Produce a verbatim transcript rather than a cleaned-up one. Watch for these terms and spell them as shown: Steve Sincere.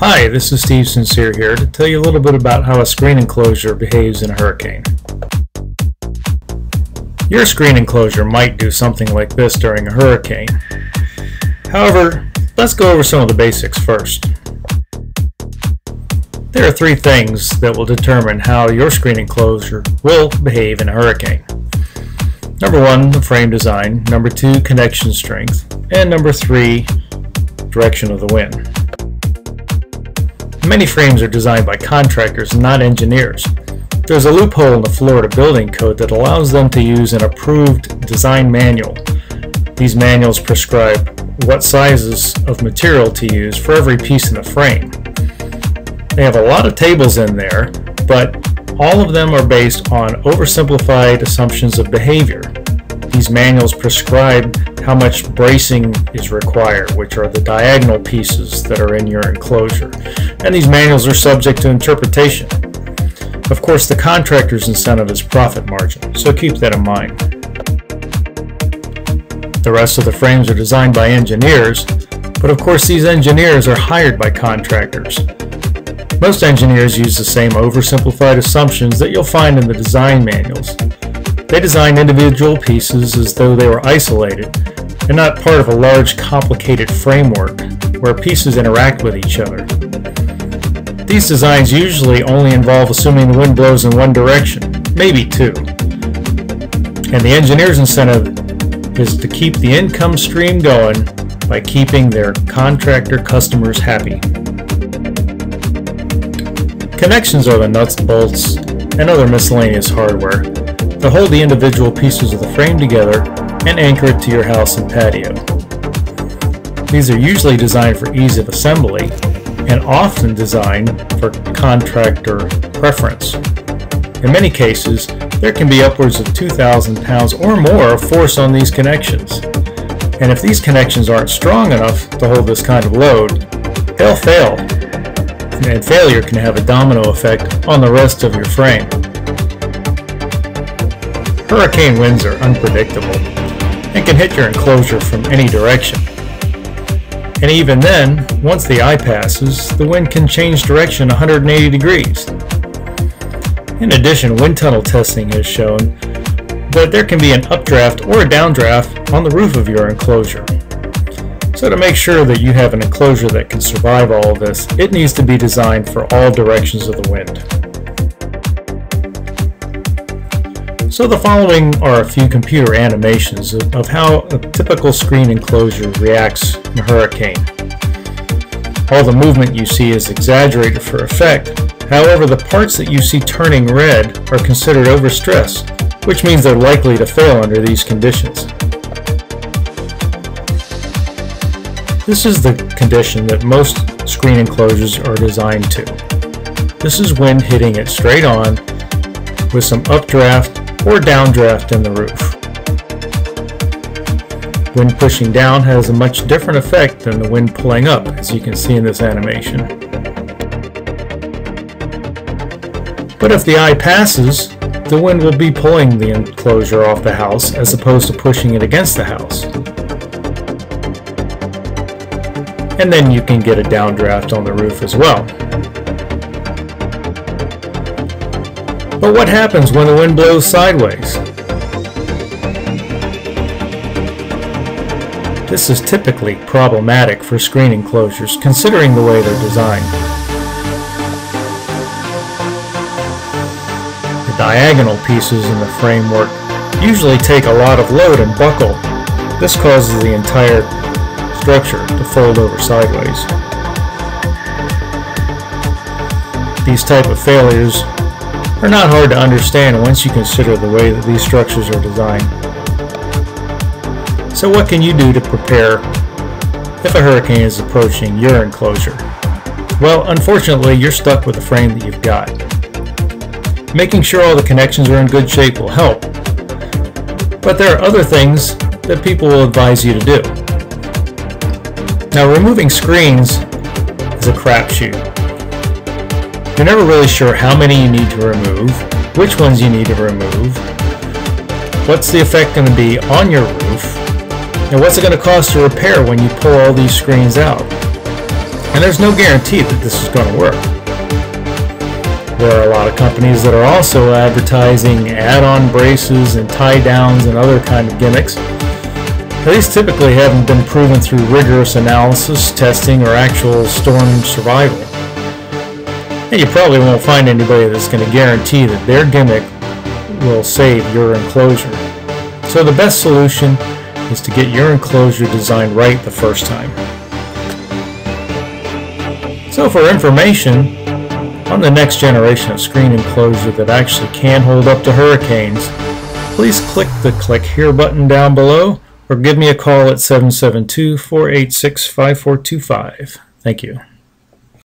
Hi, this is Steve Sincere here to tell you a little bit about how a screen enclosure behaves in a hurricane. Your screen enclosure might do something like this during a hurricane. However, let's go over some of the basics first. There are three things that will determine how your screen enclosure will behave in a hurricane. Number one, the frame design. Number two, connection strength. And number three, direction of the wind. Many frames are designed by contractors, not engineers. There's a loophole in the Florida building code that allows them to use an approved design manual. These manuals prescribe what sizes of material to use for every piece in the frame. They have a lot of tables in there, but all of them are based on oversimplified assumptions of behavior. These manuals prescribe how much bracing is required, which are the diagonal pieces that are in your enclosure. And these manuals are subject to interpretation. Of course, the contractor's incentive is profit margin, so keep that in mind. The rest of the frames are designed by engineers, but of course these engineers are hired by contractors. Most engineers use the same oversimplified assumptions that you'll find in the design manuals. They design individual pieces as though they were isolated and not part of a large, complicated framework where pieces interact with each other. These designs usually only involve assuming the wind blows in one direction, maybe two. And the engineer's incentive is to keep the income stream going by keeping their contractor customers happy. Connections are the nuts, bolts, and other miscellaneous hardware to hold the individual pieces of the frame together and anchor it to your house and patio. These are usually designed for ease of assembly and often designed for contractor preference. In many cases, there can be upwards of two thousand pounds or more of force on these connections. And if these connections aren't strong enough to hold this kind of load, they'll fail. And failure can have a domino effect on the rest of your frame. Hurricane winds are unpredictable and can hit your enclosure from any direction. And even then, once the eye passes, the wind can change direction one hundred eighty degrees. In addition, wind tunnel testing has shown that there can be an updraft or a downdraft on the roof of your enclosure. So to make sure that you have an enclosure that can survive all of this, it needs to be designed for all directions of the wind. So the following are a few computer animations of how a typical screen enclosure reacts in a hurricane. All the movement you see is exaggerated for effect. However, the parts that you see turning red are considered overstress, which means they're likely to fail under these conditions. This is the condition that most screen enclosures are designed to. This is wind hitting it straight on with some updraft or downdraft in the roof. Wind pushing down has a much different effect than the wind pulling up, as you can see in this animation. But if the eye passes, the wind will be pulling the enclosure off the house as opposed to pushing it against the house. And then you can get a downdraft on the roof as well. But what happens when the wind blows sideways? This is typically problematic for screen enclosures, considering the way they're designed. The diagonal pieces in the framework usually take a lot of load and buckle. This causes the entire structure to fold over sideways. These type of failures are not hard to understand once you consider the way that these structures are designed. So what can you do to prepare if a hurricane is approaching your enclosure? Well, unfortunately, you're stuck with the frame that you've got. Making sure all the connections are in good shape will help, but there are other things that people will advise you to do. Now, removing screens is a crapshoot. You're never really sure how many you need to remove, which ones you need to remove, what's the effect going to be on your roof, and what's it going to cost to repair when you pull all these screens out. And there's no guarantee that this is going to work. There are a lot of companies that are also advertising add-on braces and tie-downs and other kind of gimmicks. These typically haven't been proven through rigorous analysis, testing, or actual storm survival. And you probably won't find anybody that's going to guarantee that their gimmick will save your enclosure. So the best solution is to get your enclosure designed right the first time. So for information on the next generation of screen enclosure that actually can hold up to hurricanes, please click the click here button down below or give me a call at seven seven two, four eight six, five four two five. Thank you.